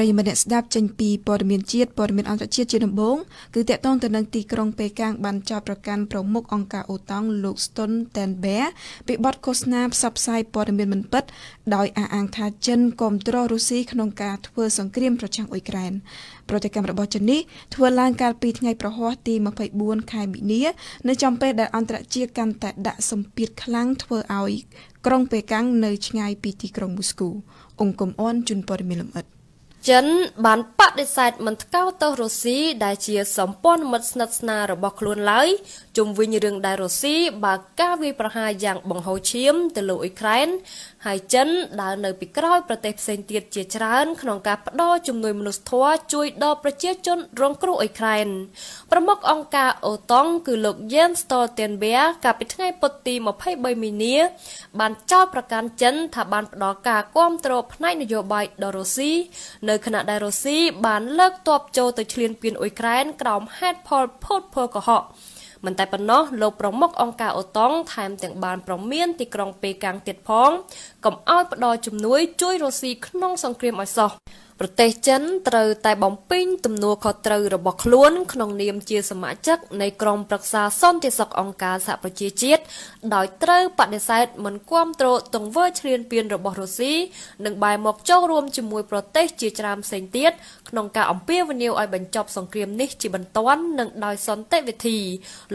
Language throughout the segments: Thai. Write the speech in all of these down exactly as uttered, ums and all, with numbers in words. ประยุมเนสดับจันปีปรมิญชีตปรมิญอันตรชีตเจนบงคือแต่ต้องแต่นังตีกรงเปกางบันจอประกันประมุกองค์การอุตองลูกสตนแตนแบะปิบอดโฆษณาสับไซปรมิญมันปัดดอยอาอังทาจันกรมตรอรุสีขนงการทเวอร์สังเกตประจังอุยแกรนโปรเจกต์ระบบจันนี้ทเวอร์ลานการปีไงประหัวตีมาไปบวนขายมิเนียในจอมเปดอันตรชีตกันแต่ดะสมปิดคลังทเวอร์เอากรงเปกางเนยชไงปีตีกรงมุสกูองค์กรมอ้อนจุนปรมิญลมัดฉันบ้านปัดได้ใส่มันเข้าตัวโรซีได้เชียร์สมปองมันสนับสนุนระบบคลุนไหลจุ่มวิญญาณได้โรซีบางก้าววิปราหายอย่างบังหัวเชี่ยมตลอดอีกครั้งหายฉันได้ในปีกร้อยประเทศเซนติเอตเชียร์ฉันขนมกาปดอจุ่มหน่วยมนุษย์ทั่วช่วยดอประเชียจนร้องครูอีกครั้งประมุกองค์การอุตองคือหลอกเย็นสตอเตียนเบียกับไปทั้งไงปฏิมาให้ใบมีเนื้อบ้านเจ้าประกันฉันถ้าบ้านปดอการก้มตรบในนโยบายดอโรซีในขณะไดโรซีบานเลิกตอบโจทย์ต่อเชลียนเปลี่ยนอุยแครนกล่อมแฮดพอลพูดเพลกะเหาะมันแต่ปนเนาะโลปรมกองกาอตองไทม์แต่งบานปรมเมียนตีกรองเปกางเตียดพ้องกับอ้อยปดอจุ่มนุ้ยช่วยโรซีขนองสังเกตมาสอประเทศจันตร์แต่บอมปิ้งตุ่มนัวคอตร์ระบบคล้วนขนมเนียมเชียสมาชิกในกรมปรักษาซ่อนเจสกองการสหประชาชาติดอยตร์ปฏิเสธเหมือนความโตตรงเวอร์เชียนเปลี่ยนระบบโรซีหนึ่งใบหมกเจ้ารวมจมวยประเทศเชียจามเซนเตียขนมกาอมเปียวันเดียวไอบันจบสงครามนี้จีบันต้อนหนึ่งดอยซอนเตวิธี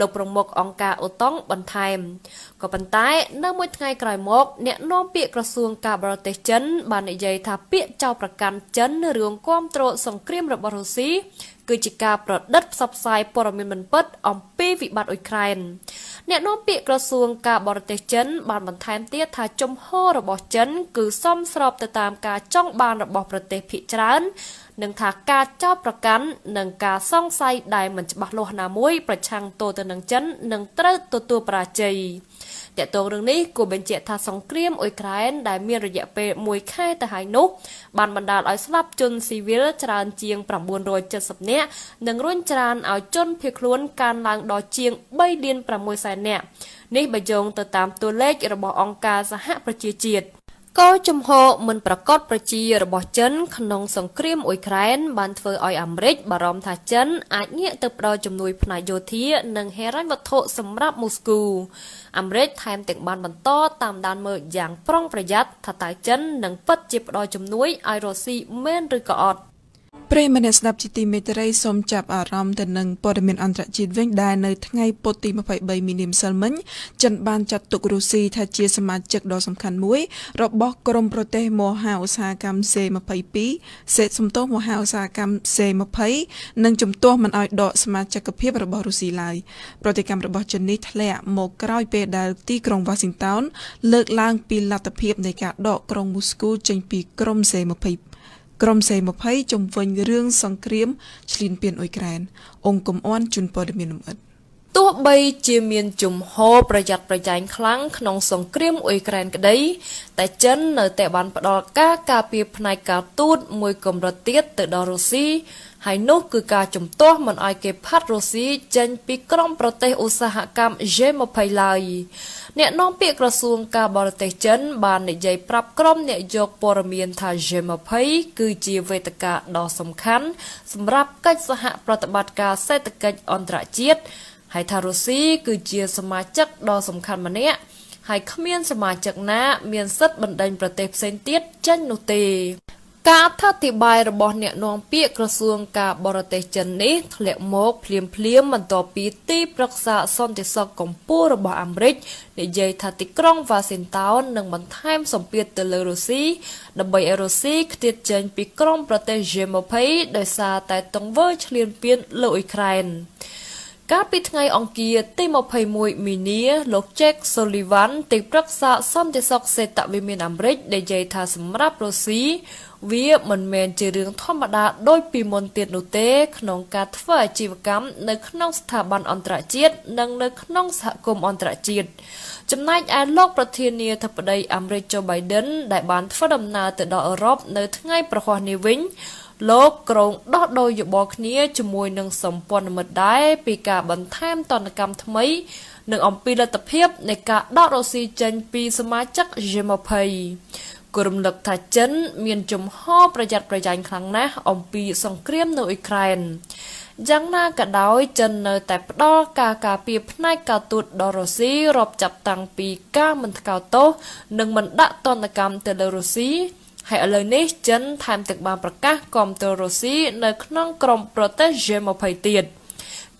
ลงประมกองการอุตองบันไทม์ก็ปันท้ายนั่งมวยไงกลายหมกเนี่ยน้องเปียกระทรวงการประเทศจันบานใหญ่ทาเปียเจ้าประกันจันในเรื่องความโตรสงครามระบบโรซีกิจการประดับซับไซปรมิญมันปัดอมปีวิบัติอุยแครนเนี่ยน้องเปียกระทรวงการบริเตจันบานบันไทม์เตี้ยทาจมห่อระบบจันคือซ่อมสอบแต่ตามการจ้องบานระบบประเทศพิจารณาหนึ่งถากการเจ้าประกันหนึ่งการซ่องไซได้เหมือนจะบักโลหนามุ้ยประชังโตแต่หนึ่งจันหนึ่งเต้ตัวตัวปราจีแต่ตัวเรื่องนี้กูเป็นเจ้าทาสงครามอุยแครนได้มีระยะเปรมวยไข่แต่หายนุกบานบรรดาไอสลับจนซีวิลจานเจียงปรับบุญโดยเจ็ดสับเนี้ยหนึ่งรุ่นจานเอาจนเพียงล้วนการล้างดอเจียงใบเดียนปรับมวยใส่เนี่ยนี่บรรยงต่อตามตัวเลขระบบองค์การสหประชาชาติก็จมโหมันประกอบประจีระบบจันขนมสงครามอุยแครนบันเฟอร์ออยอเมริกบารอมทาจันอาจเนี่ยเติบโตจำนวนพนัยโยธีหนึ่งเฮรันวัตโตสำหรับมูสกูอเมริกไทม์แต่งบานบันโตตามดานเมืองอย่างปร่องประหยัดทาตาจันหนึ่งปัจจิบโดยจำนวนไอโรซีเมนหรือกอดเปรมเนสดับจิติเมตรัยสมจับอารมณ์แต่หนึ่งปรมิญอันตรจิตเว้นได้ในทั้งไงปฏิมาไฟใบมีนิมเซลมันจันบานจัดตุกรุซีทาเจียสมาชิกดอสำคัญมุ้ยรบบกรมประเทศมหาอุตสาหกรรมเซมาไฟปีเศษสมโตมหาอุตสาหกรรมเซมาไฟหนึ่งจุ่มตัวมันออยดอสมาชิกเพียบรบบรุซีลายปฏิกรรมรบบจันนิทแหลมโมกร้อยเปดาที่กรงวาสิงตันเลิกล่างปีลัตเพียบในการดอกรงมุสกูจันปีกรมเซมาไฟกรมเซมภัยจมเวินเรื่องสังเครียมชลินเปียนอุยแกรนองค์กรมอ้อนจุนปอดเมียนอัดตัวใบเจียมเมียนจุมโหประหยัดประหยัดครั้งขนมสงครามอุยแกรนก็ได้แต่เจนในแต่บันปดอกากาเปียพนายกาตูดมวยกรมรเตียตดอรุซีไฮโนคือการจุมโตมันไอเก็บพัดโรซีเจนปีกรมประเทศอุตสาหกรรมเจมอภัยไลเนี่ยน้องเปียกระทรวงการบริเตจันบานในใจปรับกรมเนี่ยยกปรมีนทาเจมอภัยคือจีเวตกาดอสำคัญสำหรับการสหปฏิบัติการเศรษฐกิจอันตรจิตไฮทาโรซีคือเจียสมาชิกดอสำคัญมาเนี่ยไฮขมิ้นสมาชิกนะเมียนซัดบันไดประเทศเซนติเจนนุตีการทัติบายระบบเนี่ยน้องเปียกระทรวงการบริเตจันนี้ทะเลหมอกเพลียมเพลียมมันต่อปีตีปรักษาซอนติสกองปูระบบอเมริกในใจทัติกรองวาสินตาวน์หนึ่งมันไทม์สมเปียเตเลโรซีดับเบิลเอโรซีคติดจันปีกรองประเทศเยอรมันโดยซาแต่ต้องเวอร์เชลียนเปียนเลออีครานการปิดไงองเกียตีมาพายมวยมีเนียโลกเจ็กโซลิวันติดรักษาซ่อมเจสอกเซตวิเมียนอเมริกในใจทาสำรับโรซีเวียมันแมนเจริญธรรมดาโดยปีมนเตียนนุเตขนมการทว่าจีวกรรมในขนมสถาบันอันตรจิตนังในขนมสหกรมอันตรจิตจำนายอันโลกประเทศเนียทับได้อเมริกโจไบเดนได้บานทว่าดำนาแต่ดอเอรอบในทั้งไงประคองนิวิงโลกกรงดอดโดยอยู่บอกนี้จมวยหนึ่งสมปนหมดได้ปีกาบันเทมตอนกรรมทำไมหนึ่งอมปีละตะเพียบในกาดอโรซีเจนปีสมาชิกเจมาไพ กลุ่มหลักฐานเช่นมีนจุ่มห่อประหยัดประหยัดครั้งนะองปีสงครามในอุเครนยังน่ากระดอยจนในแต่ปลอกากาปีพนักการตุดดอร์ซีรบจับตังปีก้ามันเก่าโตหนึ่งมันดักตอนกรรมเตลรูซีให้อะไรนี้จนทำตึกบางประกาศกรมเตลรูซีในขนมกรมโปรเตเจมอภัยเตียน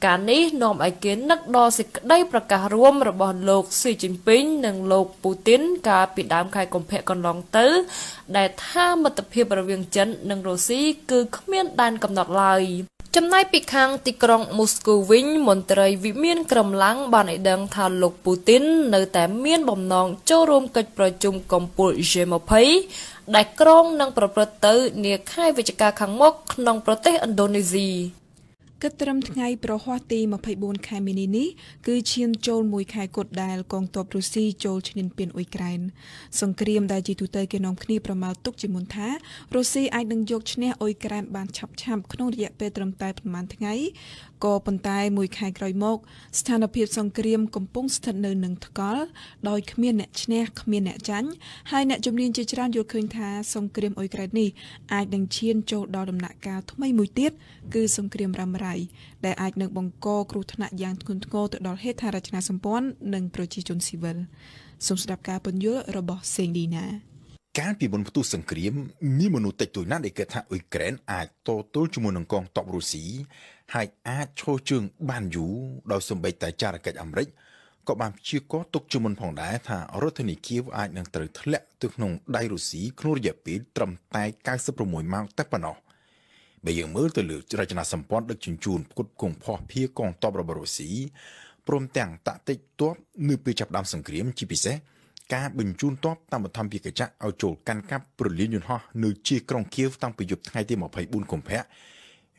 การนี้นมไอเกนนักดอสิได้ประกาศร่วมระบอบโลกสีจินปิงหนึ่งโลกปูตินกาปิดดามใครกลมเพะกันลองตื้อแต่ถ้ามาตะเพียบระเวียงจนหนึ่งรูซีคือขมิ้นดันกำหนดลายจำนายปีกางติกรองมูสโกวินมนตรีวิเมียนกรมลังบานไอเดงทาลกปูตินในแต่เมียนบ่มนองโจรวมกับประชุมกองปุเจมอภัยได้กรองนางประประตือเนียค่ายวิจการขังมกนองประเทศอินโดนีเซียกระทำไงประหัวตีมาพยบนคายมินินี้คือเชียนโจลมวยคายกดได้กองทัพรัสเซียโจลชนิดเปลี่ยนอุยไกรน์สงครามได้จีตุเตยเกนอมคณีประมาณตุกจิมุนท้ารัสเซียไอดังยกชนะอุยไกรน์บานฉับฉับขนมเรียกเปตรมตายประมาณทั้งไงก่อปนตายมวยคายไกรมกสถานภาพสงครามกำปงสถานเนินหนึ่งทกอลโดยขมิ้นเนชเนขมิ้นเนจันให้เนจมเรียนเจริญรันยกคืนท้าสงครามอุยไกรน์นี้ไอดังเชียนโจลดอดำหนักกาทุ่มไม่มวยเตี้ยคือสงครามรำไรได้อาจหนึ่งบงโกครูธนายานคุณโกตัวดอลเฮธาราชนาสมพรหนึ่งโปรเจจุนซิเวลสมสดับการปนเยอะระบบเซงดีนาการปีบนประตูสังเกตมีมนุษย์ติดตัวนั่นเอกท่าอุยแกรนอาจโตโตจมูนกองตอบรูสีให้อาจโชจึงบ้านอยู่ดาวสมบัติจารกัดอเมริกก็บางชื่อก็ตกจมูนผ่องได้ท่ารถธนิคิวอาจหนึ่งตรึกทะเลตึกนงได้รูสีครูเยปีตรำตายการสปรมวยมากแต่ปนอเบียงเมื่อตลึกราชนาสัมพันธ์ดึกจุนจูนกุดกงพ่อเพียกองตอบระบรสีพร้อมแต่งตะติตัวนึกไปจับดำสังเกตมจีพิเศษการบรรจุนตอบตามบทธรรมพิกจักเอาโจลกันกับปลื้มยุนห่อนึกจีกรองเคี้ยวตั้งประยุทธ์ให้ที่หมอภัยบุญคมแพะ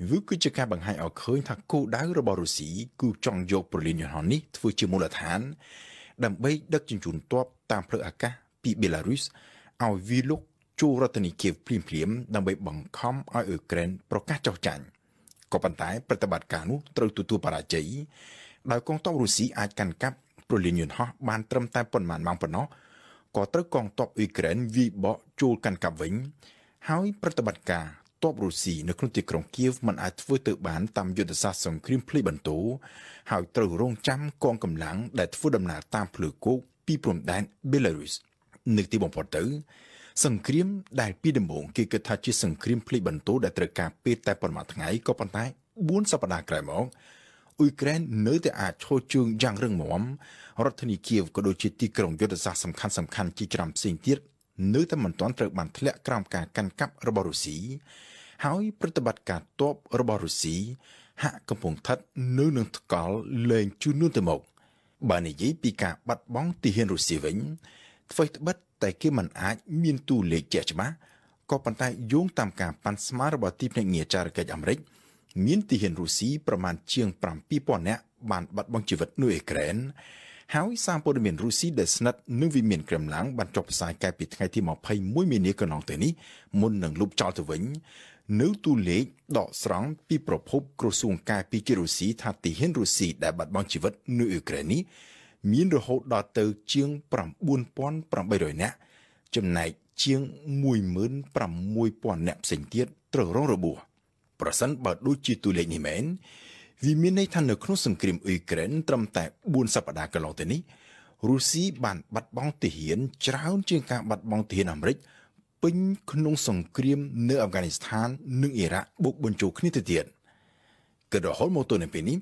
วิกิจการบางให้เอาเคยทักกู้ได้ระบรสีกู้จองโยปลื้มยุนห่อนี้ฟื้นชีมูลฐานดำไปดึกจุนจูนตอบตามพระอากาปีเบลารุสเอาวิลุกจูรัตนิเคียบพริมเพลียมดังใบบังคอมไอเอเกรนประกาศเจ้าจันก็ปันตายปฏิบัติการนู้ตรึกตัวปราจัยโดยกองทัพรัสเซียอาจกันกับปรลินยุนฮะบานเติมตายปนหมันบางปนเนาะก็ตรึกกองทัพอุยเกรนวีบะจูกันกับวิ่งหายปฏิบัติการทัพรัสเซียในครุฑิกรองเคียฟมันอาจฟื้นตัวบานตามยุทธศาสตร์สงครามพลีบันโตหายตรึกร่องจำกองกำลังได้ฟื้นดำนาตามพลูโกปีพรมแดนเบลารุสนึกที่บ่งพอเตอสังเครียมได้ปีเดมงเกี่ยวกับท่าชีสังเครียมพลีบันโตได้ตระการเปิดแต่ปนมาทั้งไงก็ปันท้ายบุญสัปดาห์ไกลมองอุยแกรนเนื้อแต่อาจโชว์จึงยังเรื่องหมอมรัฐนิเคียวก็โดยจิตติกรองยุทธศาสตร์สำคัญสำคัญจีกรามสิ่งที่เนื้อแต่มันตอนตระบันทะเลกรามการกันกับระบารุสีหายปฏิบัติการตบระบารุสีหากกำพงทัดเนื้อหนึ่งตะกอลเลงจูนุ่นเตมกบานิยิปีกาบัดบ้องตีเฮนรุสีวิ่งไฟตบัดแต่เกี่ยมันอาจมีนตูเล็กเจ็บมาก็ปันตายโยงตามการปันสมาร์บติพในเงียจารกับอเมริกมีนที่เห็นรูซีประมาณเชียงปรามปีปอนเนะบานบัดบังชีวิตนุเอเกรนหาวิสามปอดเมียนรูซีเดสนัดนึกวิเมียนเกรมหลังบรรจบสายแก่ปิดไงที่หมอภัยมุ้ยเมียนกระนองตัวนี้มุนหนึ่งลูกจอตัววิ่งนึกตูเล็กดอกสร้างปีประพบกระทรวงการปีเจรูซีทัดที่เห็นรูซีได้บัดบังชีวิตนุเอเกรนนี้มีนระหดดอเตอเชียงปรำบุญป้อนปรำใบดอยเนะจำนายเชียงมุยเหมือนปรำมุยป้อนแนบเสียงเทียดตระร้องระบัวประสันบาดดูจีตุเล็กนี่แมนวิมีในทันเนคโนสังครีมอุยเกรนตรำแต่บุญสัปดาห์กลางเตนี้รูซีบานบัดบองเทียนเช้าเชียงการบัดบองเทียนอเมริกปิงขนงสังครีมเนื้ออัฟกานิสถานนึ่งอิรักบุกบรรจุคณิตเทียนกระดองโมโตในปีนี้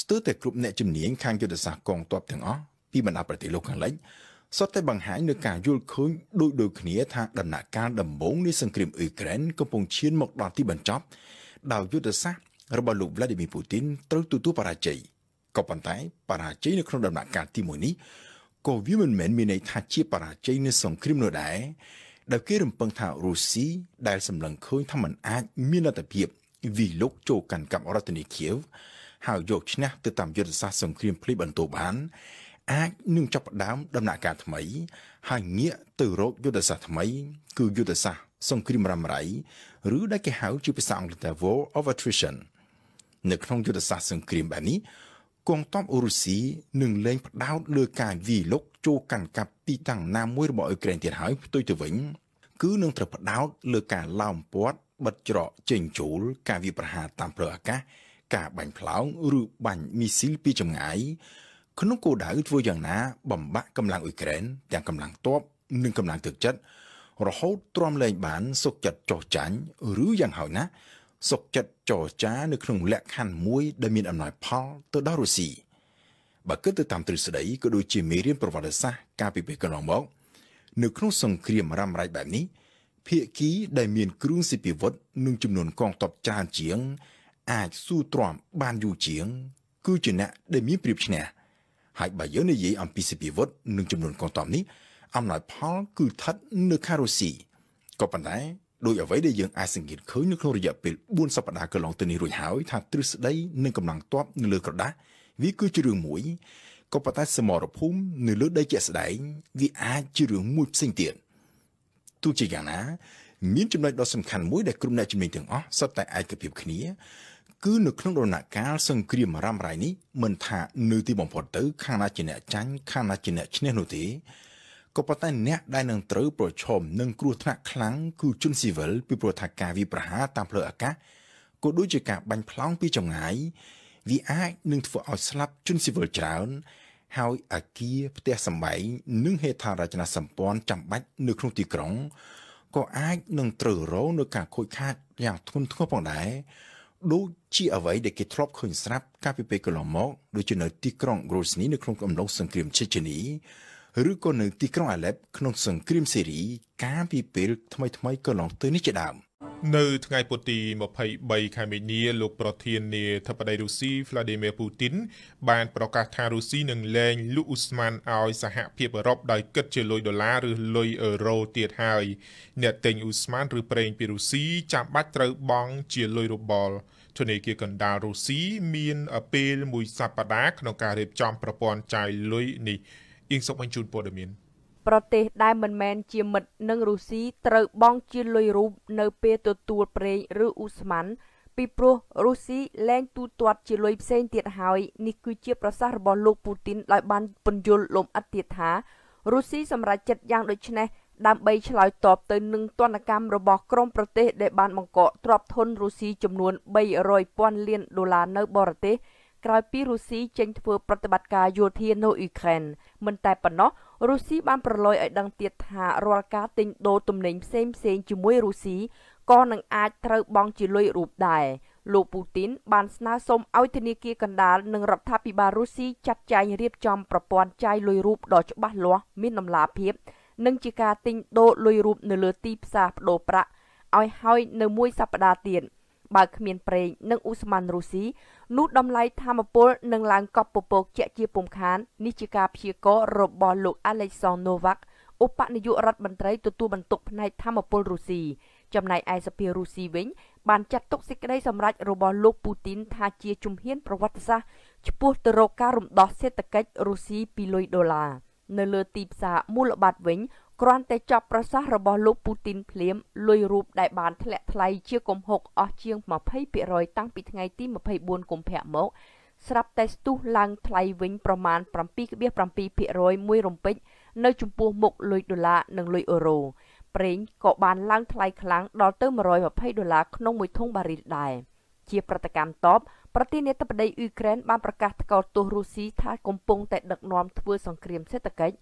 สเตอร์แต่กลุ่มเนจมเนียงคางยุทธศาสตร์กองทัพถึงอ๋อพี่บรรดาปฏิโลกข้างหลังสอดแต่บางหายในการยุลคืนโดยโดยขณีทางดำเนินการดำบงในสังคมอุยแกรนกำลังเชียนหมกดอนที่บรรจับดาวยุทธศาสตร์ระบาดลุบวลาดิมีปูตินตรึกตัวปราชัยก็ปันท้ายปราชัยในครั้งดำเนินการที่มือนี้ก็วิมันเหม็นมีในท่าเชียปราชัยในสังคมโนดายดาวเกี่ยมปังทางรูซีได้สำลังคืนทำมันอาจมีนาตเพียบวิลกโจกันกับรัตนิเคียวหายโยกชนะติดตามยุทธศาสตร์สงครามพลีบันโตบานอาจนึ่งจับดามดำเนินการทำไมหายเงี้ยตื่นรบยุทธศาสตร์ทำไมคือยุทธศาสตร์สงครามรำไรหรือได้แก่หายจุดประสานแต่ war of attrition ในครั้งยุทธศาสตร์สงครามแบบนี้กองทัพอุรุสีหนึ่งเลงดาวเลือกการวีลกโจกันกับปีตั้งนามวยระบอบอุกเรนเตียหายตัวตัววิ่ง cứ nương thực đáo lừa cả lòng bớt bật trọ chỉnh chủ cả việcประหารตามเปลือกกะกาบังพลาวหรือบังมิซิลปีจงไงขนมโกดาอึดวัวอย่างน่ะบ่มบะกำลังอุกเรนแต่กำลังตบหนึ่งกำลังถึกจัดเราเขาตรอมเลยบ้านสกจัดจ่อจันหรืออย่างเหล่านั้นสกจัดจ่อจ้าในขนมแหลกหันมวยได้มีอำนาจพอตัวดารุสีบักเกิดตัวตามตรึกสดายก็โดยจีเมเรียนประวัติศาสตร์การปีเปกลองบอกในขนมส่งเครียมรำไรแบบนี้เพียกี้ได้มีเครื่องสิบปีวัดหนึ่งจำนวนกองตบจานเฉียงอาจสู้ตรอมบ้านอยู่เฉียงคือชนะได้มีปริบชนะหายไปเยอะในยี่อัมพีสิบปีวัดหนึ่งจำนวนกองตบนี้อำนาจพอคือทัดเนื้อคารุสีก็ปัญหาโดยเอาไว้ได้ยังอาศัยเงินเคยนึกโรยาเป็นบุญสัปดาห์กลองตันีรุ่ยหายทางตรึกได้หนึ่งกำลังตบเลือกระดาวิคือจรืงมวยก็ปัญหาสมรภูมิเนื้อได้เจสได้วิอาจรืงมวยสิ่งเตียนทุกอย่างนะมีจุดในดอกสำคัญมวยได้กลุ่มในจุดหนึ่งถึงอ๋อสัตย์แต่ไอ้กระเพียบขณีคือนึกนั่งโดนหนักการสังเกตมารำไรนี้มันถ้าเนื้อที่บ่มพอตื้อข้างนาจีเนจันข้างนาจีเนชเนโนตีก็ปัตตานีได้นังเต๋อโปรชมนังครูธนาคลังคือจุนซีเวลปีโปรธากาวิประหาตามเพลอากะก็ด้วยจิกาบันพลังปีจงหายวิอาจนังถือเอาสลับจุนซีเวลจาวนหายอากีประเทศสมัยนังเฮธาราชนาสัมปอนจำบัดนึกครุติกรองก็อาจนังเต๋อรู้ในการคุยคาดอย่างทุนทั่วปองได้ดูจีเอาไว้เด็กทรอบคนสลับกาพิเปกลอมมอกโดยเฉพาะติกรองโกรสนีในโครงการลงสังเกตเชชนีหรือคนหนึ่งที่กล้องอาเล็บขนมสังครีมเสรีการพิเปลทำไมทำไมก็ลองตัวนี้จะดำในทางไอปุติมาภัยใบคาเมเนียโลกประเทียนเนทัปไดรูซีฟลาเดเมียปูตินบานประกาศทารูซีหนึ่งแรงลูอุสมันเอาสหเพียบรอบได้เกิดเจลอยดอลลาร์หรือลอยเออโรเตียดไฮเนี่ยเต็งอุสมันหรือเปรงปิรูซีจับบัตรเตอร์บองเจลอยรูบอลทนายเกี่ยวกับดารูซีมีนอเปลมุยซาปดาขนมการเรียบจอมประปอนใจลอยนี่อิงสมัยจุนโปรดมินประเทศได้เหมือนแมนเจียมด์นังรูซีเตอร์บองจีลอยรูปเนเปตัวตัวเปรย์หรืออุสมันปีโปรรูซีแรงตัวตัวจีลอยเซนเตียหายนี่คือเจียประสาบอลโลกปูตินลอยบันปนยลลมอัดเตียหารูซีสำหรับจัดยางโดยชนะดำใบฉลอยตอบเตยหนึ่งตัวนักกรรมระบบกรมประเทศได้บานบังเกาะตรอบทนรูซีจำนวนใบรอยปอนเลียนดอลลาร์ในบอร์เตกลายปีรูซีเจนเฟอร์ปฏิบัติการโยเทียนโนอุเครนมันแต่ปนเนาะรูซีบ้านประลอยไอดังเตียหารอการติงโดตุ่มหนิงเซมเซนจิมวยรูซีก็นังอาจเตอร์บองจิลอยรูปได้ลูปูตินบานสนาสมเอาเทนิกีกันดาลหนึ่งรับทัพปีบารูซีจัดใจเรียบจอมประปอนใจลอยรูปดอกบ้านหลวงมินำลาเพียบนังจิกาติงโดลอยรูปเนื้อตีปซาโดประเอาหอยเนื้อมวยสัปดาห์เตียนบางเมียนเปรงนังอุสมันรูซีนูดดำไล่ทำมาโปลนังลางกอบโปโปเจจีปุ่มคานนิจิกาพิโกรบบอลลูกอเล็กซานโนวักอุปนายกรัฐมนตรีตัวตัวบรรทุกในทำมาโปลรูซีจำนายไอสเปียรูซีเว้นบานจัดตุกสิกได้สำรัจรบบอลลูกปูตินทาเจียจุมเฮียนประวัติศาสตร์ชปูตโรการุมดอสเซตเกตรูซีปิโลยดอลลาร์เนเลตีปซามูลบาทเว้นกรันแต่จับประสาระบอลปูตินเพลียมลอยรูปได้บานแถลทลายเชี่ยกลมหกอเชียงมาเผยเปียรอยตั้งปิดไงที่มาเผยบวนกลมแผ่หมอกสลับแต่สตูลังทลายวิ่งประมาณปรัมปีกเบี้ยปรัมปีเปียรอยมวยรมเป็ดในจุ่มปูหมกลอยดอลลาร์หนึ่งลอยยูโรเปร่งเกาะบานลังทลายครั้งดอลเตอร์มารอยมาเผยดอลลาร์ขนมมวยทงบาริดได้เชี่ยประกรรมตอบประเทศเนตประเดี๋ยอุเครนบานประกาศเกาตัวรูซีท่ากมปงแต่ดักนอมทัวร์สงครามเศรษฐกิจ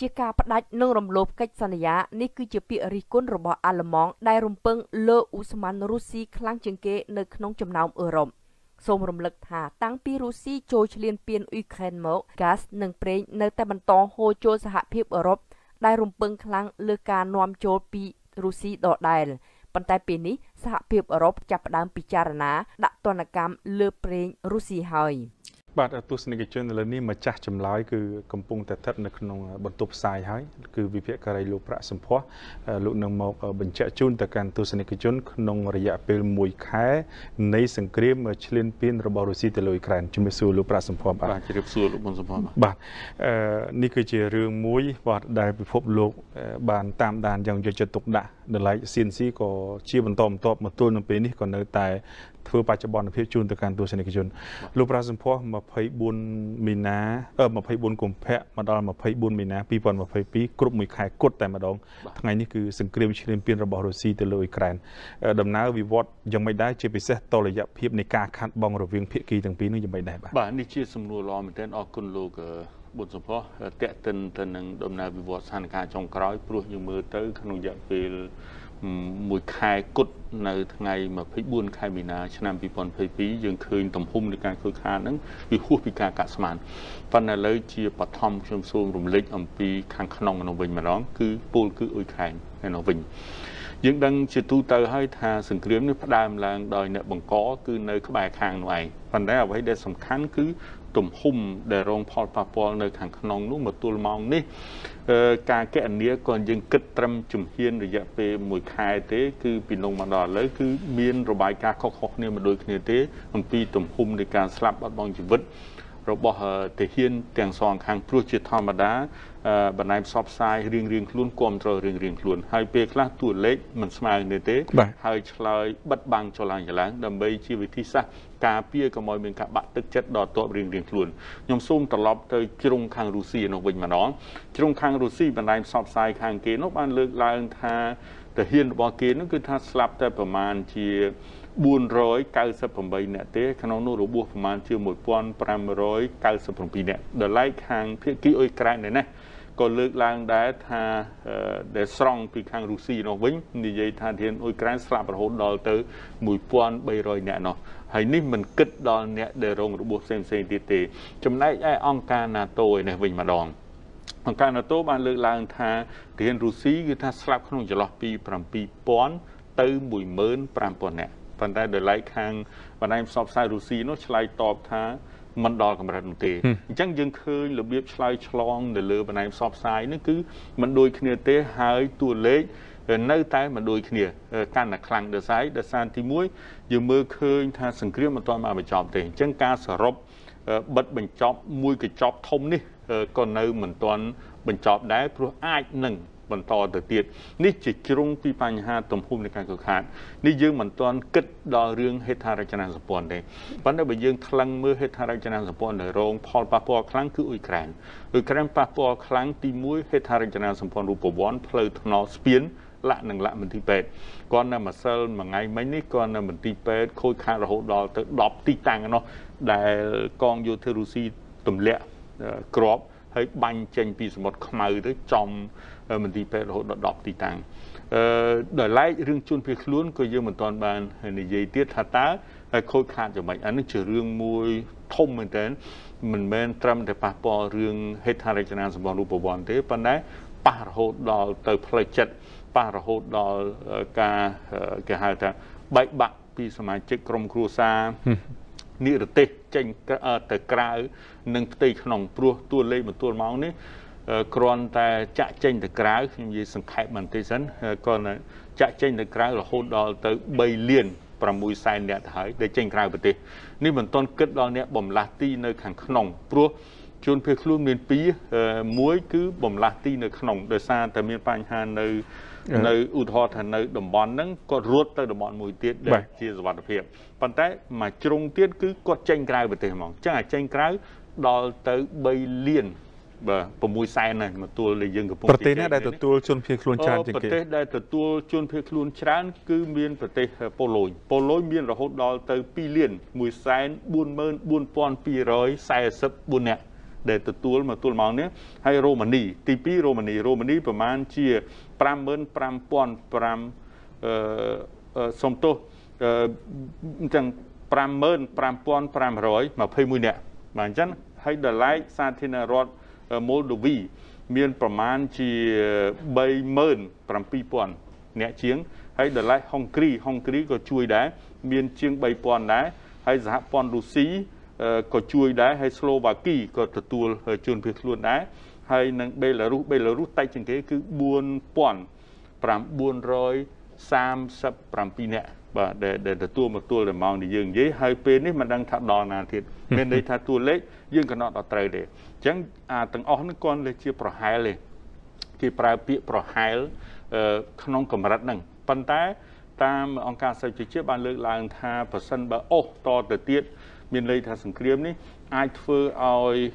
จีการประดับนึ่งรำลบกัจสัญญานี่คือจะเปียริกุนระบอบอัลมองได้รำเพิงเลออุสมันรูซีคลังจึงเกในขนมจำนำเอรมสมรำลึกหาตั้งปีรูซีโจเฉลียนเปียนอุเครนเมลกัสหนึ่งเปรย์ในแต่บรรทองโฮโจสหพิบเอรมได้รำเพิงคลังเลือการนอมโจปีรูซีดอดได้ปัจจัยปีนี้สหพิบเอรมจับดำพิจารณาดักตนกรรมเลือเปรย์รูซีหอยบาดตัวสนิทกันในเรื่องนี้มาจากจำลายคือกำปงแต่ทัดในขนมบรรทุกทรายหายคือวิเพกการลูกพระสมพะลูกนางหมอกบรรจัจุนแต่การตัวสนิทกันขนมระยะเป็นมวยแค่ในสังเกตมาเชลินเป็นระบอบรูซีแต่ลอยแกรนจุ่มสู่ลูกพระสมพะบาดจะเรียบสู่ลูกบนสมพะบาดนี่คือเรื่องมวยบาดได้ไปพบโลกบานตามด่านยังจะตกด่าเดินไล่เซียนซีก็ชี้บรรทมตอบมาตัวนึงเป็นนี่ก่อนเนื้อตายเพื่อปัจจุบันเพื่อจูนแต่การตัวสนิทกันลูกพระสมพะมา ไพ่บุญมีนาเออมาไพ่บุญกลุ่มแพะมาดอนมาไพ่บุญมีนาปีบอลมาไพ่ปีกลุ่มมวยขายกดแต่มาดองทั้งไงนี่คือสังเกตวิชเรียนเปลี่ยนระบบรัสเซียตะลุยแกรนดำน้ำวิวอดยังไม่ได้เจไปเซตต่อระยะเพียบในการคัดบอลระเวียงเพียกีตั้งปีนึงยังไม่ได้บ้างบ้านนี่ชื่อสมนูรอเหมือนเต้นออกคุณลูกบนสมพเตะตึงตึงหนึ่งดำน้ำวิวอดสานการจงกร้อยปลุกอยู่มือเตอร์ขนมยาเปลมวยขายกดในทั้งไงมาไพ่บุญขายมีนาชนะปีบอลไพ่ปียังคืนต่ำหุ่มในการคือขานั้นวิวพิการกัสมันฟันนั่นเลยเชียร์ปฐมชมสูงรวมเล็กอัมพีขังขนมนองวิญมาร้องคือปูคืออุยแข็งในนองวิญยังดังเชื่อตูเตอร์ให้ทาสังเกตในพระดามลางดอยเนบังก้อคือในขบายคางหน่วยฟันได้เอาไว้ได้สำคัญคือตุ่มหุ่มเดรองพอลปาปอลในขังขนมนู้นมาตัวมองนี่การแก้อันนี้ก่อนยังกึดตรำจุ่มเฮียนระยะเปมวยคายเตะคือปีนลงมาดอนเลยคือเมียนระบายการข้อข้อเนี่ยมาโดยเนเตะอัมพีตุ่มหุ่มในการสลับบัดบองชีวิตเราบอกเทียนเตียงซองคางพลุจิตธรรมดาบันไดซอบไซเรียงเรียงล้วนกลมเราเรียงเรียงล้วนไฮเปกลาตัวเล็กมันสมัยเนเตะไฮชลายบัดบังชลายอย่างนั้นดัมเบย์ชีวิตที่ซะกาเปียกมอยเมืองกะบะตึกเจ็ดดอตัวเรียงเรียงล้วนยมซุ่มตลอดเตยจรงคางรูซีนกวิญมาน้องจรงคางรูซีบันไดซอบไซคางเกนกอันเลือกลายอันทาแต่เฮียนบอกเกนนั่นคือท่าสลับแต่ประมาณเชียบุญร้อยเก้าสิบผมใบเนตเต้ขนมโนรูบัวประมาณเชื่อหมดปอนประมาณร้อยเก้าสิบผมปีเนตเดลัยคางเพื่อกี้อ้อยกลายเนี่ยนะก็เลือกลางได้ทาเดสรองปีคางรูซีนอวิ่งนี่ยัยทาเทียนอ้อยกลายสลับประหดดอลเตอร์หมุยปอนใบร้อยเนตเนาะไอ้นี่มันกึดดอลเนตเดรงรูบัวเซนเซนตีเต้จำได้ไอ้องการนาโต้เนี่ยวิ่งมาดององการนาโต้มาเลือกลางทาเทียนรูซีคือทาสลับขนมจะหลอกปีประมาณปีปอนเตอร์หมุยเมินประมาณปอนเนตปันได้เดือดไหลคางปันได้สอบสายรูซีโนชไลตอบท้ามันดอกับรันเตจังยังเคยระเบียบชไลชลองเดือดเลือปันได้สอบสายนั่นคือมันโดยเขเนเตหายตัวเล็กเนื้อตายมันโดยเขเนการหนักคลังเดือดสายเดือดสานที่มุ้ยอยู่เมื่อเคยทางสังเกตมันตอนมาไปจอบเตจังการสรบบัดบัญจอบมุ้ยกับจอบทมนี่ก็เนื้อเหมือนตอนบัญจอบได้เพราะอ้ายหนึ่งบรรทอแต่เตียดนี่จิตกรุงปีปัญหาตมพุ่มในการก่อขาดนี่ยืงเหมือนตอนกึดดอเรื่องเหตุทารจนาสปอนเองวันนั้นไปยืงทลังมือเหตุทารจนาสปอนในโรงพอลปาปอครั้งคืออุยแกรนอุยแกรนปาปอครั้งตีมุ้ยเหตุทารจนาสปอนรูปวอนเพลทนอสเปียนละหนึ่งละมันที่เป็ดก่อนนั้นมาเซลมาไงไม่นี่ก่อนนั้นมันที่เป็ดโคยคาระหดดอแต่ดอบตีตังเนาะได้กองโยเทรูซีตุ่มเละกรอบให้บังเจนปีสมบัติขมาอือจอมมันตีไปโหดดอกตีตังเดี๋ยวไล่เรื่องจุนเพียล้วนก็เยอะเหมือนตอนบานในเยติทัตตาโคตรขาดจากไหมอันนั้นจะเรื่องมวยทมเหมือนเดิมเหมือนเมนตรัมแต่ปะปอเรื่องเหตุทารจนาสมบัติรูปบอลเทปันได้ป่าโหดดอกเตยพลายจัดป่าโหดดอกกาเกหาแต่ใบบักปีสมัยเจกรมครูซานี่เรตเจงแต่กลายนั่งตีขนมปลัวตัวเล่เหมือนตัวเมาเนี่ยกรอนแต่จะเจงแต่กลายคือมีสังเกตมันตีสันก่อนจะเจงแต่กลายเราโหดดอแต่ใบเลียนประมุยไซน์เนี่ยถ่ายได้เจงกลายไปตีนี่เหมือนตอนเกิดเราเนี่ยบ่มลาตีในขังขนมปลัวจนเพื่อคลุ่มเรียนปีม้วยคือบ่มลาตีในขนมโดยซาแต่มีปัญหาในในอุทธรณ์ในดมบอลนั้นก็รวดแต่ดมบอลมวยเตี้ยได้เชียร์สวัสดิเพียบปัจจัยมาจงเตี้ยคือกดเจงกลายประเทศมองจังหวะเจงกลายดอลเตอร์ใบเลียนประมุยไซน์นั่นมาตัวเลยยังกับประเทศนั้นได้ตัวจนเพียงคลุนชานจริงๆประเทศได้ตัวจนเพียงคลุนชานคือเมียนประเทศโปโลนโปโลนเมียนเราหดดอลเตอร์ปีเลียนมวยไซน์บุญเมินบุญปอนปีร้อยไซน์ซับบุญเนี่ยเด็ดตัวมาตัวมองเนี่ยให้โรมานีตีปีโรมานีโรมานีประมาณเชียร์ปรามเบิร์นปรามปอนปรามสมโตจังปรามเบิร์นปรามปอนปรามร้อยมาเพิ่มมือเนี่ยเหมือนกันให้เดลัยซาตินารอดโมลโดวีเมียนประมาณเชียร์ใบเมิร์นปรามปีปอนเนี่ยเชียงให้เดลัยฮองกรีฮองกรีก็ช่วยได้เมียนเชียงใบปอนได้ให้สหปอนรูซีก็ช่วยได้ให้สโลวากีก็ตัวจนเพียงล้วนได้ให้นังเบลารุสเบลารุสไต้จังเกคือบุญป่อนปรามบุญร้อยสามสับปรามปีเนี่ยบ่เด็ดเด็ดตัวมาตัวเลยมองดิยังยี่ให้เป็นนี่มันดังทัดดอนาทิตเมนได้ทัดตัวเล็กยังกันนอตเตอร์เด็ดจังอาตั้งอ้อนึกก่อนเลยเชียร์ปลอดหายเลยที่ปลายปีปลอดหายขนมกำรัดนั่งปันท้ายตามองค์การใส่ใจเชื่อบันเลือกลางทาเปอร์เซ็นต์บ่โอ้ต่อเตี้ย มีเลยทางสังเครียมนี่ไอ้เฟื่อเอา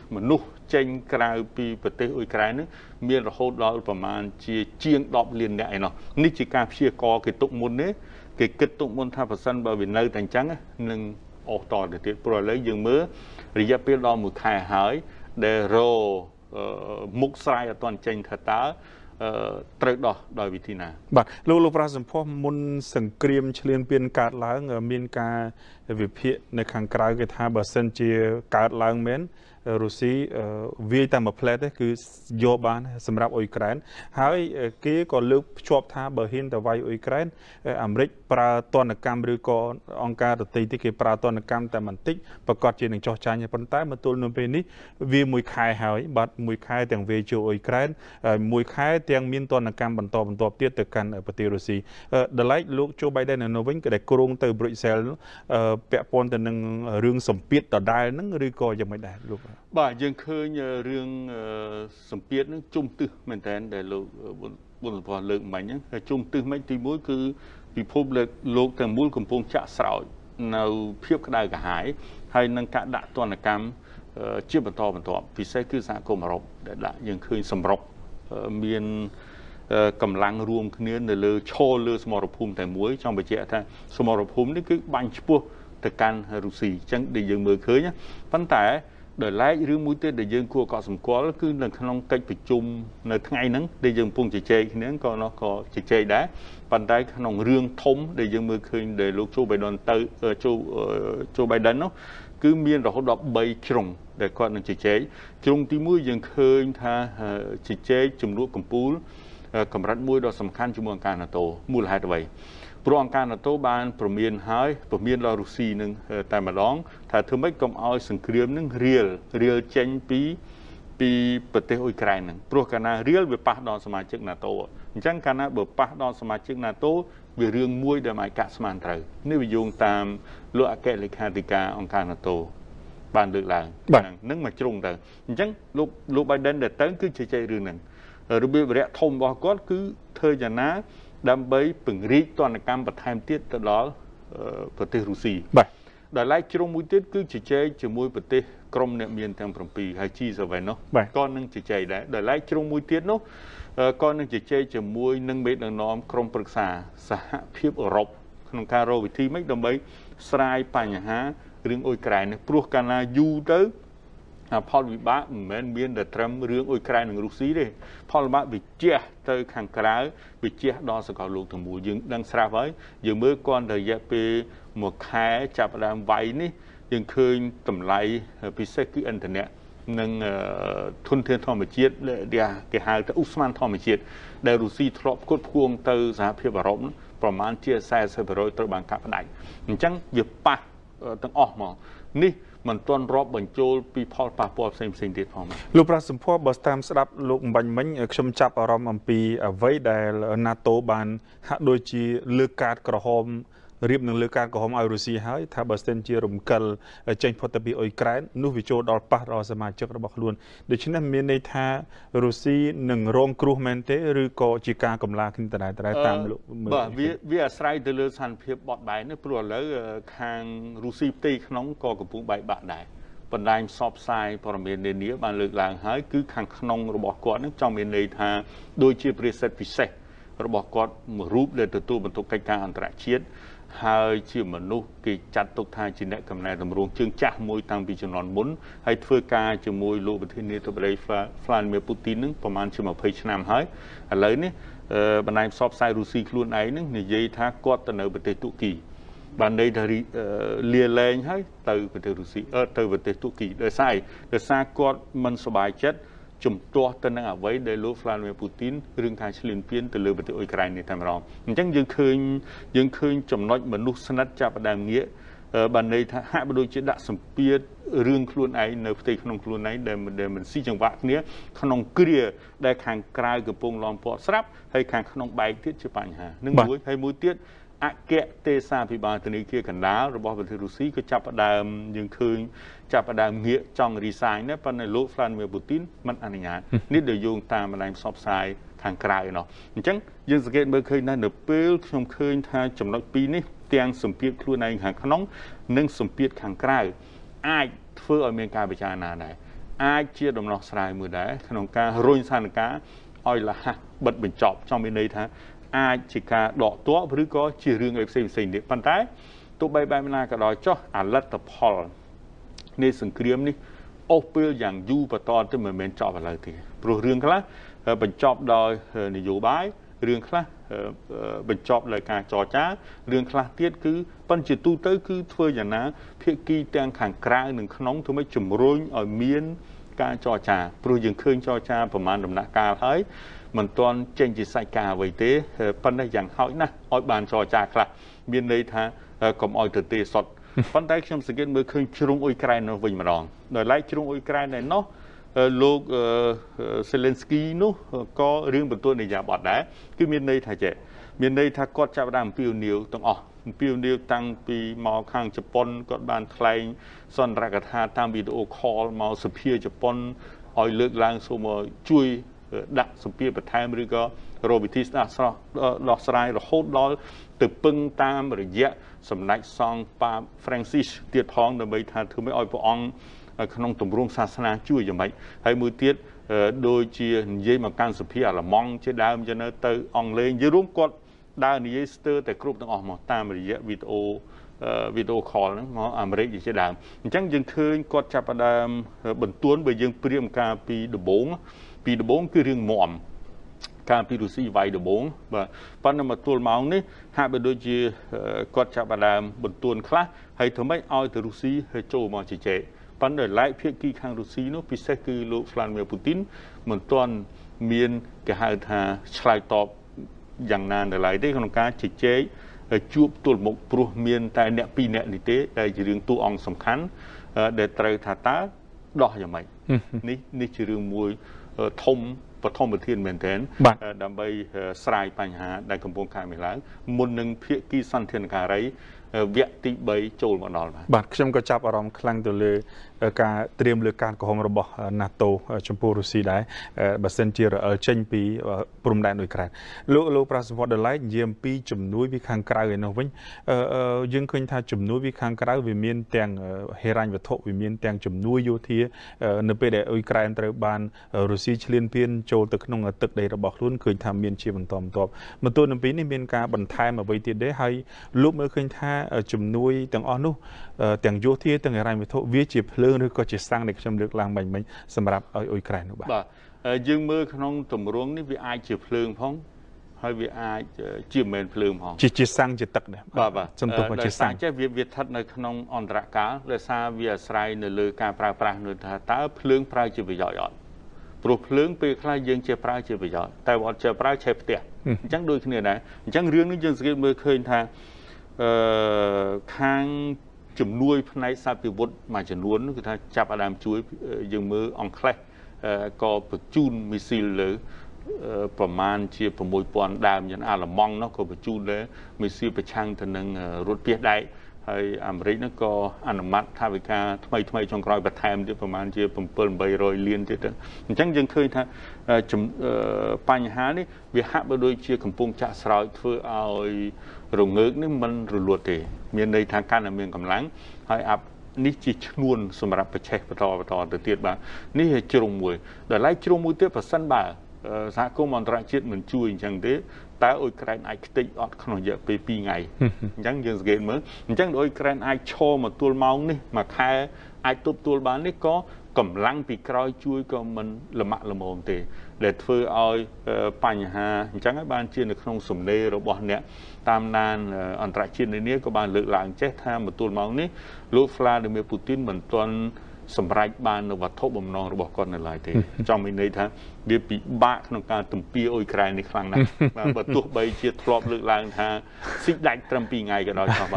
เหมือนนุ๊กเจงกลายปีประเทศอุยกลายนึกมีเราโหดเราประมาณเชียเชียงดอกเรียนได้เนาะนี่จีการเชียกอเกิดตุกมุนเนี่ยเกิดเกิดตุกมุนท่าพัฒน์บาวินเลยแต่งจังหนึ่งออกต่อเดี๋ยวปล่อยเลยยังเมื่อระยะเปลี่ยนเราหมุนขายหายเดโรมุกไซตอนเจงทัตตาตรึกดอกดอยวิธีนาบัดลูกลูกประสมพอมุนสังเกตเฉลี่ยเปลี่ยนการล้างเมียนกาวิเพียในขังกลางกิธาบัดเซนเจียการล้างเม้นรูซีวิ่งตามมาเพลทคือโยบานสำหรับอุยแกรนหายกี้ก็เลือกชอบท่าเบอร์ฮินแต่วัยอุยแกรนอเมริกปราตอนกรรมหรือก็องค์การตีที่เกี่ยวปราตอนกรรมแต่มันติดประกอบจีนอย่างจอจานอย่างปันใต้มาตัวนู้นเป็นนี้วิ่งมวยไข่หายบัดมวยไข่แต่งเวจูอุยแกรนมวยไข่แต่งมินตอนกรรมบันตอบันตอบเตี้ยตึกกันปฏิรูซีเดลัยลูกโจไบเดนนวินก็ได้กรุงเตอร์บริเซลเปียปอนแต่หนึ่งเรื่องสมพิษต่อได้นั่งหรือก็ยังไม่ได้ลูกบ่ายยังเคยเรื่องสัมเพียรนั้นจุ่มตื้อเหมือนแต่แต่เราบนบนพอเลิกใหม่เนี่ยจุ่มตื้อไม่ตีมุ้ยคือตีพบเลยโลกแต่มุ้ยกับพงจะสาวในเพียบกระดายกระหายให้นังกะด่าตอนกรรมเชื่อบันทอบันทอพิเศษคือสากลมรบแต่ละยังเคยสมรบเมียนกำลังรวมเนื้อในเลือโชเลือสมรภูมิแต่มุ้ยจองไปเจ้าท่านสมรภูมินี่คือบังชัวแต่การรุสีจังได้ยังเมื่อเคยเนี่ยพันแต่เดี๋ยวไล่หรือมุ้ยเตะเดี๋ยวยังครัวก็สมควรแล้วคือหลังขนมไก่ปิดจุ่มในทั้งไอ้นั้นเดี๋ยวยังปุ่งเฉยเฉยนั้นก็เนาะก็เฉยเฉยได้ปันได้ขนมเรื่องทมเดี๋ยวยังมือคืนเดี๋ยวลูกโจไปโดนเตะโจโจไปดันเนาะคือเมียนเราเขาดอกใบจรงเดี๋ยวก็หนึ่งเฉยเฉยจรงที่มุ้ยยังเคยท่าเฉยเฉยจุ่มลูกกับปูกับรัดมุ้ยเราสำคัญจุ่มองการนาโตมูลหายตัวไปปรองการนาโตบานปรเมียนหายปรเมียนลารุซีหนึ่งแต่มาล้องถ้าเธอไม่กำเอาสังเกตนึงเรียลเรียลเจนปีปีประเทศอุยแกรนนึงปรกันนะเรียลเบปะดอนสมาชิกนาโตจังกันนะเบปะดอนสมาชิกนาโตเบเรื่องมวยเดมายกัสมันตรนี่วิยงตามโลกแกลิคาติกาองการนาโตบานเดือดแรงนั่งมาจงแต่จังลูกลูกไบเดนเดือดตั้งคือใจใจเรื่องหนึ่งรูปแบบทมบอกก็คือเธอจะนะดัมเบย์ปึงรีตอนกรรมประธานเตี้ยตลอดประเทศรัสเซียแต่ไล่จงมุ้ยเตี้ยคือเฉยๆจะมุ้ยประเทศกรมเนี่ยมีนทางประปีไฮจีสบายเนาะก้อนนึงเฉยๆได้แต่ไล่จงมุ้ยเตี้ยเนาะก้อนนึงเฉยๆจะมุ้ยนึ่งเบ็ดนึ่งน้อมกรมปรึกษาสหภาพยุโรปขนมคาโรวิธีไม่ดัมเบย์สลายปัญหาเรื่องอุยแกรนเนี่ยพวกกันอายุเตอร์พอลวิบะเหมือนเมียนแต่ทำเรื่องอุยแกรนหนึ่งลูกซีเลยพอลวิบะวิเชียเตอร์ขังกล้าวิเชียดอสกอลูกถึงบูยังดังสาไว้ยังเมื่อก่อนเดียร์ไปหมดแค่จับดามไว้นี่ยังเคยต่ำไหลพิเศษคืออันเทนเนี่ยนั่งทุนเทียนทอมเชียเดียเกฮาเตอร์อุสมันทอมเชียเดรุซีทรอปกดพวงเตอร์สหภาพยุโรปประมาณเชียแซ่เซเบโรยตระบังกับไหนจังเวียปะตั้งออกมานี่มันต้นรอบบรรจุปีพอลปาปัวเซมเซนติพอมลูกประสมพบสแตมสลับลูกบัญมังชมจับอารมณ์ปีไว้ได้นาโตบานหักโดยจีเลือกการกระหมรีบหนึ่งเลือกการกระหมไอรูซีหายทาบสเตนจีรมกัลเจนพอตบีอุยแกรนนูวิโจดอลปาดอสมาชิกระบบล้วนโดยฉะนั้นมีในทารูซีหนึ่งโรงครูเมนเตหรือก่อจิกากำลาขึ้นแต่ไหนแต่ไรตามลูกบ่วิอาสไลเดลสันเพียบบอดใบนี่ปลวดแล้วทางรูซีตีขนมก่อกับผู้ใบบาดได้ปัญหาสอบทรายพอเมียนในนี้บางเลือกหลังหายคือขังขนมระบบก่อนนั่งจองเมียนในทาโดยจีบริเซตพิเศษระบบก่อนรูปเลยตัวตัวบรรทุกไกลการอันตรายเชียดหายเชื่อมนุษย์กิจัดตกทางจินตนาการในตำรวจจึงจะมวยทางพิจารณาหมุนให้เพื่อการจะมวยโลกประเทศนี้ตัวใดฟลานเมียปูตินนึงประมาณเชื่อมเพชรนามหายอะไรนี่บรรดาสอบทรายรูซีคลุนไอ้นึงในยัยทักกอดตะเนอประเทศตุรกีบานใดทาริเลียแรงให้เติร์ประเทศรูซีเออเติร์ประเทศตุรกีเดือดใส่เดือดใส่กอดมันสบายเช็ดจุ่มตัวตนเอาไว้ได้รู้ฟลานเมียปูตินเรื่องการเฉลี่ยเพี้ยนแต่เรื่องประเทศอุยแกรนในทางเราจังยังเคยยังเคยจำน้อยเหมือนลูกสนัดจับดามเงี้ยบันในหาบดูจิตดัสเพี้ยนเรื่องคลุนไอในประเทศขนมคลุนไอเดิมเดิมมันซีจังหวะเนี้ยขนมเกลียได้แข่งกลายกับปงลองพอสรับให้แข่งขนมใบเทียดจะปัญหาหนึ่งมุ้ยให้มุ้ยเทียดอเกเตซาพิบาลตอนนี้เกี่ยกันแล้วระบบประเทศรัสเซียก็จับประเดิมยังคืนจับประเดิมเหี้ยจองรีไซน์เนี่ยปัจจัยโลกฟลานเมียบูตินมันอันนี้นี่เดี๋ยวโยงตามมาในซอฟไซด์ทางไกลเนาะจังยังสังเกตเมื่อคืนนั้นเดือบเปิลชมคืนทางจำลองปีนี้เตียงสมเพียรครูในหางขนมนึ่งสมเพียรทางไกล อาจฟื้นอเมริกาไปจานาได้อาจเชี่ยดมนอกสลายมือได้ขนมการุ่ยสันกาอ้อยละฮะบัดเป็นจอบจอมเป็นเลยท่าอาจจิกาดอกตัวหรือก็จีเรื่องอะไรสิ่งสิ่งเดียปันท้ายตัวใบใบมันากระดอยจ้ออันลัตตพอลในสังเกตนี้โอเปอร์อย่างยูปตอนจะเหมือนเป็นจอบอะไรทีโปรเรื่องครับเป็นจอบดอยในโยบายเรื่องครับเป็นจอบรายการจอจ้าเรื่องคลาสเทียดคือปัญจิตูเตอร์คือเพื่ออย่างนั้นเพื่อกีแตงขังกลางหนึ่งขนมที่ไม่จุ่มโรยอ่อยเมียนการจอจ่าโปรยังเครื่องจอจ่าประมาณดำนักกาไทยมันตอนเจนจิตใส่กาไว้เตะปัญได้อย่างหอยนะอ่อยบานจอจ่าครับเมียนเลยท่าก็อ่อยเตะเตะสดปัญได้เชื่อมสังเกตเมื่อเครื่องชุงอุยไกรนวิ่งมาลองโดยไล่ชุงอุยไกรในเนาะโลกเซเลนสกีนู้ก็เรื่องบนตัวในยาบอดได้คือเมียนเลยท่าเจเมียนในถ้ากอดจับดามพิวเนียวต้องอ๋อพิวเนียวตั้งปีมอข้างญี่ปุ่นกอดบานไทยส่วนรากฐานตามวิดีโอคอลมอสเปียญี่ปุ่นออยเลือกลางสมอช่วยดักสเปียประเทศอเมริกาโรบิทิสอัสลอสไรหรือโฮดลอยตึกปึงตามหรือเยอะสำนักซองปาฟรังซิสเตียท้องโดยใบทาถือไม่ออยพระองค์ขนมตุ่มร่วงศาสนาช่วยอย่างไรให้มือเตี้ยโดยเชียร์ยิ่งมาการสเปียละมองเชื่อดามจะเนื้อเตอองเลยยืดร่วมกดด้านนี้สเตอร์แต่กรุ๊ปต้องออกมาตามระยะวิดีโอวิดีโอคอลนั้นมออเมริกาจะดามจังยังเคยกดจับประดามบรรทุนไปยังเปรียมการปีเดบงปีเดบงคือเรื่องหม่อมการพิรุษีไวเดบงว่าปัจจุบันตัวมาองนี้หากเป็นโดยเฉพาะกดจับประดามบรรทุนคลาให้ทำให้เอาแต่รุษีให้โจมาเฉยปัจจุบันหลายเพียงกี่ครั้งรุษีนู้พิเศษคือโลฟลานเมียปูตินเหมือนตอนเมียนแก่หาทาชายตอบอย่างนานหลายได้ขนมการจิตเจจูบตัวหมกปลุกเมียนแต่เนี่ยปีเนี่ยนิเตได้เรื่องตัวองสำคัญได้ไตรธาตาดอกอย่างไรนี่นี่เรื่องมวยทมปฐมประเทศเหมือนเดิมดำไปสลายปัญหาได้กำลังการไม่หลังมุนหนึ่งเพียงกี่สันเทียนกาไรเวียติใบโจลมานอนบัดขึ้นก็จับอารมณ์คลังตัวเลยการเตรียมเลือกการของระบบนาโต้ชมพูรัสเซียได้บัดเซนเจอร์เชนปีปรุงได้หน่วยแกร่งโลโลปราศวดไลเยี่ยมปีจุ่มนุ้ยวิคังกราเอนอวิ่งยังเคยท่าจุ่มนุ้ยวิคังกราวิเมียนแตงเฮรันวัตถุวิเมียนแตงจุ่มนุ้ยโยธีเนเปเดอุยแกร่งตะบานรัสเซียเชลินเพียนโจลตึกนงตึกในระบบรุ่นเคยทำเมียนเชียบันตอมตอบมาตัวนึงปีนี้เมียนการบันทายมาใบติดได้ให้ลูกเมื่อเคยท่าจุ่มนุ้ยแตงออนุแตงโยธีแตงเฮรันวัตถุวิจิเพลิงหรือก็จะสร้างในจำเลือกลางใบไม้สำหรับอุยแกร่งบ้างยืมมือขนมตุ่มร่วงนี่วิไอจีเพลิงพ้องให้วิไอจีเมนเพลิงพ้องจีจีสร้างจีตักเนี่ยบ้าบ้าจำตัวจีสร้างจะเวียดเวียดทัดในขนมอันตรากาและซาเวียสไรในเลือกการปราปราหนุนท่าตาเพลิงปลายจีไปหยอดหยอดปลุกเพลิงไปคล้ายยังจีปลายจีไปหยอดแต่ว่าจีปลายเฉพเตียจังโดยขณะไหนจังเรื่องนี้ยังสกิลมือเคยทางข้างจุ่มนุ้ยภายในซาปิวต์มาจนล้วนคือท่าจับอารามช่วยยืมมืออังเคลก็ปจูนมิซิลเลยประมาณเชียร์ประมวยปอนดามยันอาลมองเนาะก็ปจูนเลยมิซิลไปช่างทนึงรถเปียได้ให้อเมริกนั่นก็อนุมัติทวิกาทำไมทำไมจงกรอยประเทศที่ประมาณเชียร์ผมเปิลใบรอยเลียนที่ต่างจังยังเคยท่าจุ่มปัญหานี่วิหารโดยเชียร์ของปงจะสลายเพื่อเอาโรงเงินนี่มันรวดเร็วมีในทางการเมืองกำลังให้อับนี่จีชนวนสมรับประเชษประทอประทอเตียดบ้างนี่เหตุจงมวยแต่ไล่จงมวยเตี้ยประสันบ่าสาคมอันตรายเชิดเหมือนช่วยอย่างเดียแต่อุยแกรนไอติออดขนมเยอะไปปีไงยังยังเกินเหมือนยังอุยแกรนไอโชมาตัวเมานี่มาแค่ไอตัวตัวบ้านนี่ก็กำลังปีกรอยช่วยก็มันละมัดละมองเตะเด็ดเฟื่อเอาปัญหาจังไอ้บ้านเชียนในขนมสมเด็จเราบอกเนี่ยตามนานอันตรายเชียนในนี้ก็บ้านเลือกหลังเจ๊ท่ามาตัวเมานี่ลูกฟลาดิเมียร์ปูตินเหมือนตอนสำหรับบ้านนวัตถุบ่มนองระบบก่อนในหลายเทจอมในท่าเบียปีบ้าขนมการตุ่มปีโอยไกรในครั้งนั้นประตูใบเชียร์ทลอบเลือกลางท่าสิได้ตรมปีไงก็ได้ครับ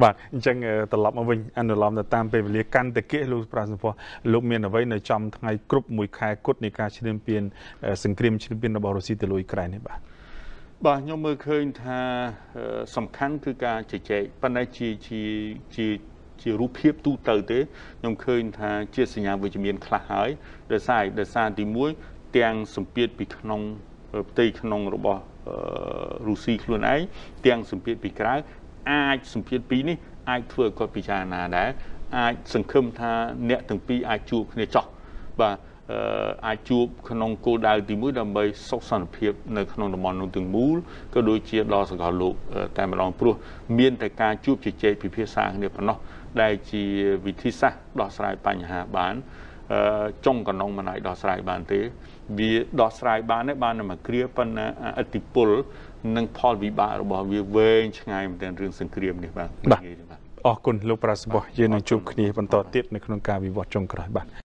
บัดจังตลอดมาวิ่งอันตลอดแต่ตามไปเรียกกันแต่เกลูปราศพอลูกเมียนเอาไว้ในจอมทั้งไงกรุ๊ปมวยคายกุศในการเฉลิมเปียนสังครีมเฉลิมเปียนระบบรัสเซียตะลุยไกรนี่บ่าบ่ายมือเคยท่าสำคัญคือการเจเจปัญญาชีชีชีជារូបភាពទូទៅទេខ្ញុំឃើញថាជាសញ្ញាវិជ្ជមានខ្លះហើយដោយសារដោយសារទីមួយទាំងសម្ពាធពីក្នុងផ្ទៃក្នុងរបស់រុស្ស៊ីខ្លួនឯងទាំងសម្ពាធពីក្រៅអាចសម្ពាធពីរនេះអាចធ្វើឲ្យគាត់ពិចារណាដែរ สังคมท่าเนื้อถึงปีอาจูเนื้อจอกบ่าอาจูขนมโกดาวติมุดำไปสกสันเพียบในขนมมอนนุ่งถึงมูลก็โดยเชี่ยรอสังกัดลูกแต่มาลองปลุกเมียนแต่การจูบจิตใจพิพิธสร้างเนื้อพนอได้จีวิธีสร้างดอสไลปัญหาบ้านจงกันน้องมาหน่อยดอสไลบ้านเต๋วีดอสไลบ้านในบ้านนั้นมาเคลียร์ปัญหาอติปุลนั่งพอลวิบาร์บอกวิเวงช่างไงมันเป็นเรื่องสังเกตเนี่ยบ้างอ๋อคุณลูกปราศบอกยืนจุกนี้บรรทอดเทียบในโครงการวิวัฒน์จงกระไรบ้าน